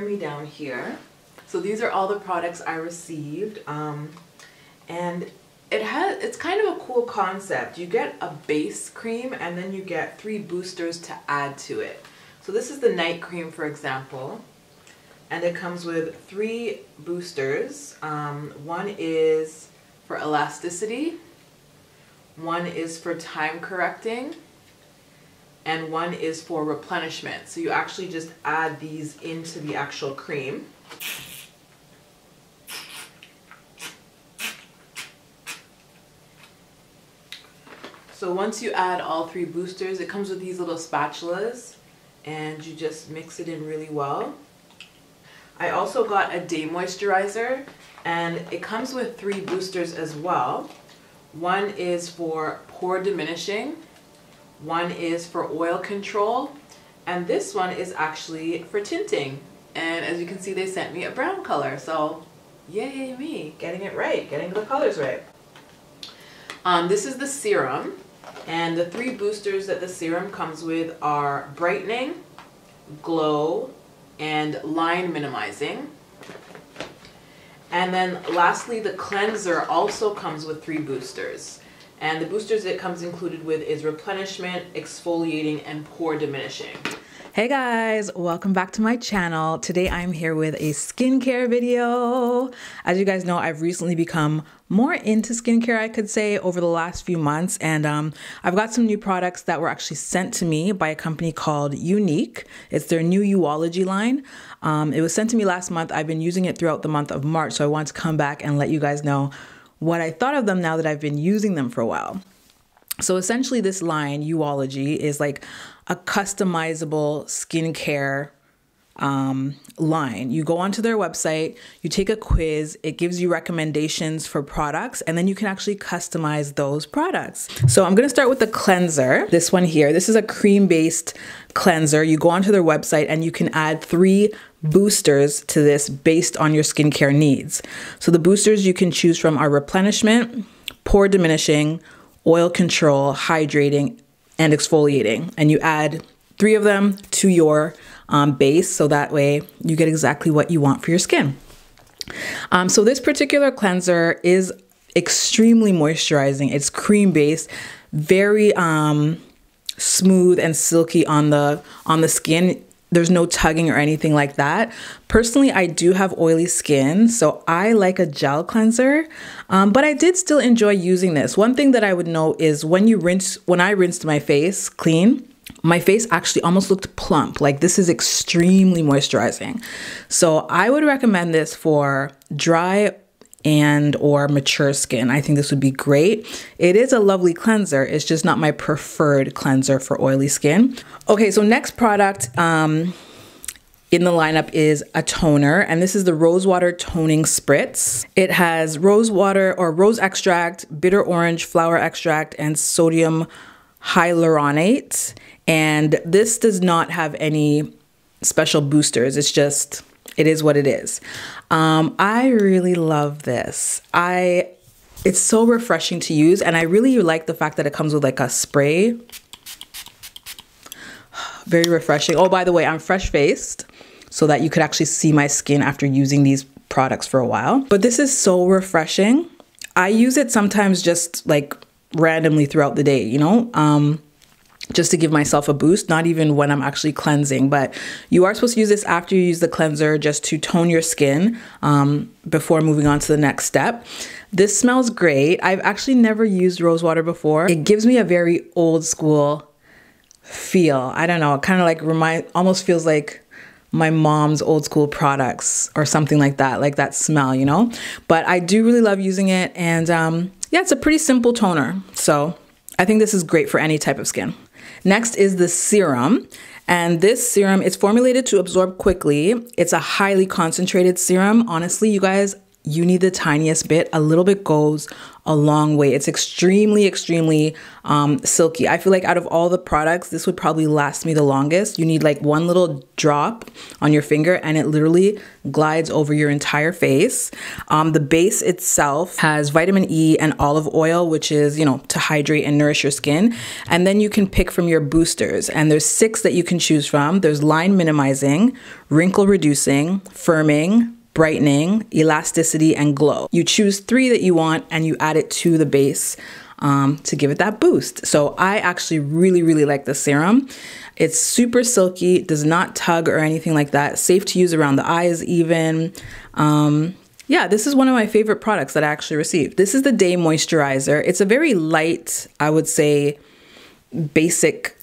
hear me down here. So these are all the products I received, and it's kind of a cool concept. You get a base cream and then you get 3 boosters to add to it. So this is the night cream, for example, and it comes with 3 boosters. One is for elasticity, one is for time correcting, and one is for replenishment. So you actually just add these into the actual cream. So once you add all 3 boosters, it comes with these little spatulas and you just mix it in really well. I also got a day moisturizer and it comes with 3 boosters as well. One is for pore diminishing, one is for oil control, and this one is actually for tinting. And as you can see, they sent me a brown color, so yay me, getting it right, getting the colors right. This is the serum, and the 3 boosters that the serum comes with are brightening, glow, and line minimizing. And then lastly, the cleanser also comes with 3 boosters. And the boosters it comes included with is replenishment, exfoliating, and pore diminishing. Hey guys, welcome back to my channel. Today I'm here with a skincare video. As you guys know, I've recently become more into skincare, I could say, over the last few months, and I've got some new products that were actually sent to me by a company called Younique. It's their new YOU·OLOGY line. It was sent to me last month. I've been using it throughout the month of March, so I wanted to come back and let you guys know what I thought of them now that I've been using them for a while. So essentially this line, YOU·OLOGY, is like a customizable skincare line. You go onto their website, you take a quiz, it gives you recommendations for products, and then you can actually customize those products. So I'm gonna start with the cleanser, this one here. This is a cream-based cleanser. You go onto their website and you can add 3 boosters to this based on your skincare needs. So the boosters you can choose from are replenishment, pore diminishing, oil control, hydrating, and exfoliating. And you add 3 of them to your base, so that way you get exactly what you want for your skin. So this particular cleanser is extremely moisturizing. It's cream-based, very smooth and silky on the skin. There's no tugging or anything like that. Personally, I do have oily skin, so I like a gel cleanser, but I did still enjoy using this. One thing that I would note is when I rinsed my face clean, my face actually almost looked plump. Like, this is extremely moisturizing. So I would recommend this for dry and or mature skin. I think this would be great. It is a lovely cleanser. It's just not my preferred cleanser for oily skin. Okay, so next product in the lineup is a toner, and this is the Rosewater Toning Spritz. It has rose water or rose extract, bitter orange flower extract, and sodium hyaluronate. And this does not have any special boosters. It's just, it is what it is. I really love this. It's so refreshing to use, and I really like the fact that it comes with like a spray. Very refreshing. Oh, by the way, I'm fresh-faced, so that you could actually see my skin after using these products for a while. But this is so refreshing. I use it sometimes just like randomly throughout the day, you know? Just to give myself a boost, not even when I'm actually cleansing, but you are supposed to use this after you use the cleanser just to tone your skin before moving on to the next step. This smells great. I've actually never used rose water before. It gives me a very old school feel. I don't know, it kind of like almost feels like my mom's old school products or something like that smell, you know? But I do really love using it, and yeah, it's a pretty simple toner. So I think this is great for any type of skin. Next is the serum, and this serum is formulated to absorb quickly. It's a highly concentrated serum. Honestly, you guys, you need the tiniest bit. A little bit goes a long way. It's extremely silky. I feel like out of all the products, this would probably last me the longest. You need like one little drop on your finger and it literally glides over your entire face. The base itself has vitamin E and olive oil, which is, you know, to hydrate and nourish your skin. And then you can pick from your boosters, and there's 6 that you can choose from. There's line minimizing, wrinkle reducing, firming, brightening, elasticity, and glow. You choose 3 that you want and you add it to the base to give it that boost. So I actually really like this serum. It's super silky, does not tug or anything like that. Safe to use around the eyes even. Yeah, this is one of my favorite products that I actually received. This is the Day Moisturizer. It's a very light, I would say, basic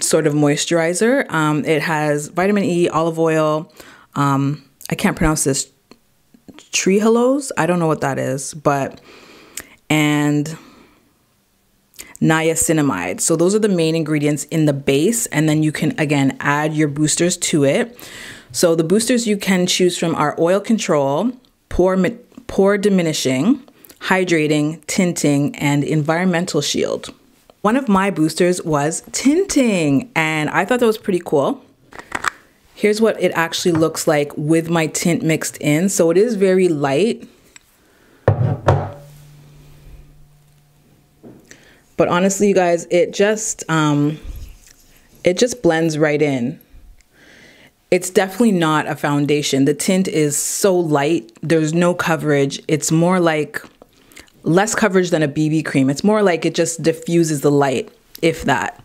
sort of moisturizer. It has vitamin E, olive oil, I can't pronounce this, trehalose, I don't know what that is, but, and niacinamide. So those are the main ingredients in the base, and then you can, again, add your boosters to it. So the boosters you can choose from are oil control, pore diminishing, hydrating, tinting, and environmental shield. One of my boosters was tinting, and I thought that was pretty cool. Here's what it actually looks like with my tint mixed in. So it is very light, but honestly, you guys, it just blends right in. It's definitely not a foundation. The tint is so light. There's no coverage. It's more like less coverage than a BB cream. It's more like it just diffuses the light, if that.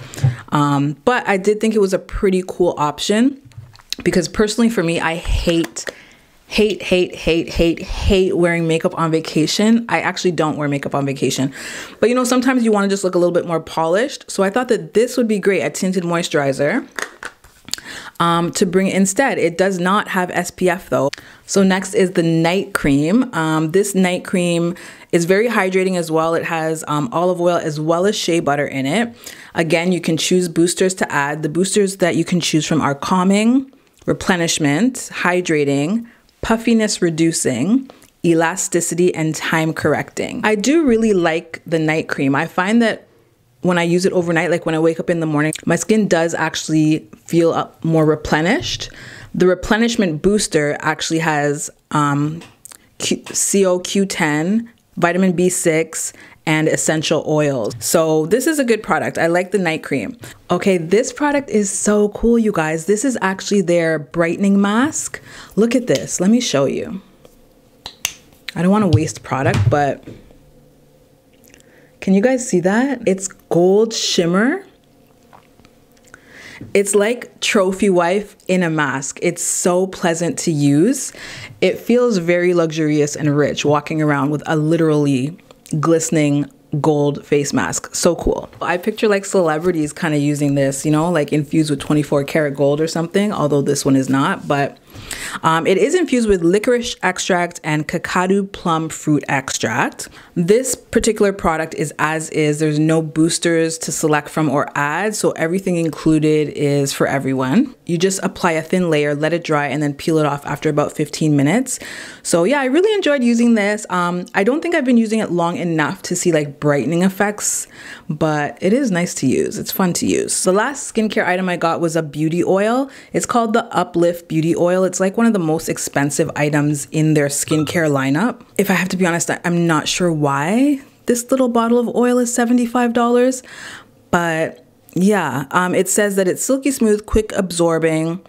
But I did think it was a pretty cool option. Because personally for me, I hate wearing makeup on vacation. I actually don't wear makeup on vacation. But you know, sometimes you want to just look a little bit more polished. So I thought that this would be great, a tinted moisturizer to bring instead. It does not have SPF though. So next is the night cream. This night cream is very hydrating as well. It has olive oil as well as shea butter in it. Again, you can choose boosters to add. The boosters that you can choose from are calming, replenishment, hydrating, puffiness reducing, elasticity, and time correcting. I do really like the night cream. I find that when I use it overnight, like when I wake up in the morning, my skin does actually feel up more replenished. The replenishment booster actually has CoQ10, vitamin B6, and essential oils. So this is a good product. I like the night cream. Okay, this product is so cool, you guys. This is actually their brightening mask. Look at this. Let me show you. I don't want to waste product, but can you guys see that? It's gold shimmer. It's like trophy wife in a mask. It's so pleasant to use. It feels very luxurious and rich walking around with a literally glistening gold face mask. So cool. I picture like celebrities kind of using this, you know, like infused with 24 karat gold or something, although this one is not, but it is infused with licorice extract and kakadu plum fruit extract. This particular product is as is. There's no boosters to select from or add, so everything included is for everyone. You just apply a thin layer, let it dry, and then peel it off after about 15 minutes. So yeah, I really enjoyed using this. I don't think I've been using it long enough to see like brightening effects, but it is nice to use. It's fun to use. The last skincare item I got was a beauty oil. It's called the Uplift Beauty Oil. It's like one of the most expensive items in their skincare lineup. If I have to be honest, I'm not sure why this little bottle of oil is $75, but yeah, it says that it's silky smooth, quick absorbing,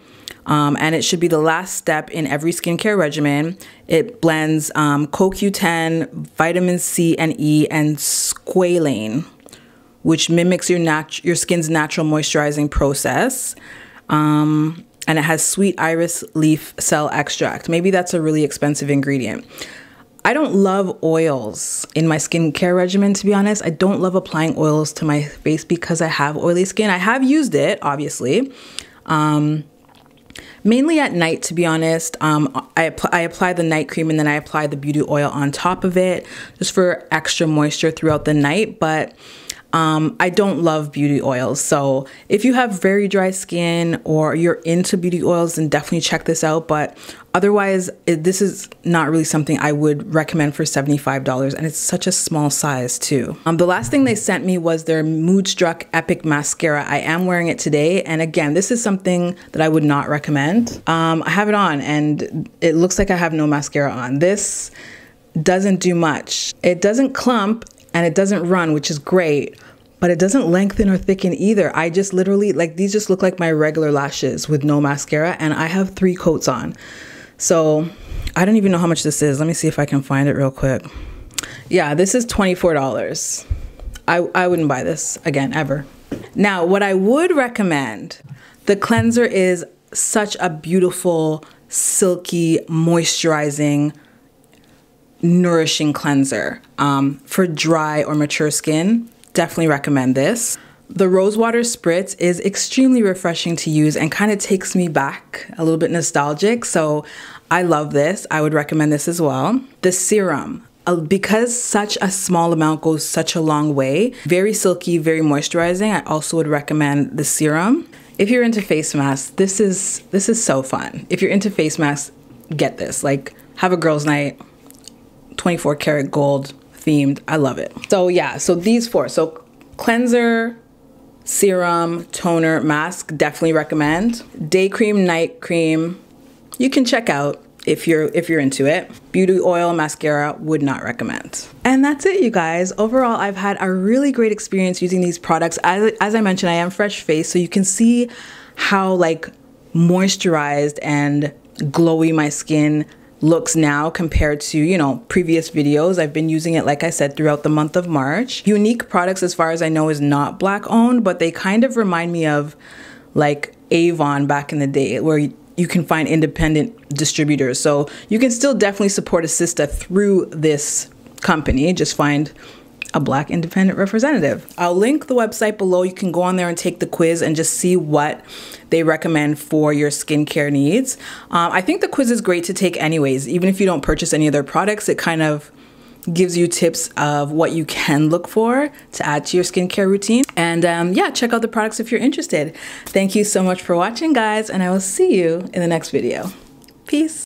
and it should be the last step in every skincare regimen. It blends CoQ10, vitamin C and E, and squalane, which mimics your skin's natural moisturizing process. And it has sweet iris leaf cell extract. Maybe that's a really expensive ingredient. I don't love oils in my skincare regimen, to be honest. I don't love applying oils to my face because I have oily skin. I have used it, obviously. Mainly at night, to be honest. I apply the night cream and then I apply the beauty oil on top of it just for extra moisture throughout the night. But I don't love beauty oils. So if you have very dry skin or you're into beauty oils, then definitely check this out. But otherwise, this is not really something I would recommend for $75. And it's such a small size too. The last thing they sent me was their Moodstruck Epic Mascara. I am wearing it today. And again, this is something that I would not recommend. I have it on and it looks like I have no mascara on. This doesn't do much. It doesn't clump and it doesn't run, which is great, but it doesn't lengthen or thicken either. I just literally, like, these just look like my regular lashes with no mascara, and I have 3 coats on. So I don't even know how much this is. Let me see if I can find it real quick. Yeah, this is $24. I wouldn't buy this again, ever. Now, what I would recommend, the cleanser is such a beautiful, silky, moisturizing, nourishing cleanser. For dry or mature skin, definitely recommend this. The rosewater spritz is extremely refreshing to use and kind of takes me back, a little bit nostalgic. So I love this. I would recommend this as well. The serum, because such a small amount goes such a long way, very silky, very moisturizing. I also would recommend the serum. If you're into face masks, this is so fun. If you're into face masks, get this. Like, have a girls' night, 24 karat gold themed. I love it. So yeah, so these 4. So cleanser, serum, toner, mask, definitely recommend. Day cream, night cream, you can check out if you're into it. Beauty oil, mascara, would not recommend. And that's it, you guys. Overall, I've had a really great experience using these products. As I mentioned, I am fresh faced, so you can see how, like, moisturized and glowy my skin looks now compared to, you know, previous videos. I've been using it, like I said, throughout the month of March. Younique Products, as far as I know, is not Black owned, but they kind of remind me of, like, Avon back in the day, where you can find independent distributors. So you can still definitely support a sister through this company. Just find a Black independent representative. I'll link the website below. You can go on there and take the quiz and just see what they recommend for your skincare needs. I think the quiz is great to take anyways. Even if you don't purchase any of their products, it kind of gives you tips of what you can look for to add to your skincare routine. And yeah, check out the products if you're interested. Thank you so much for watching, guys, and I will see you in the next video. Peace.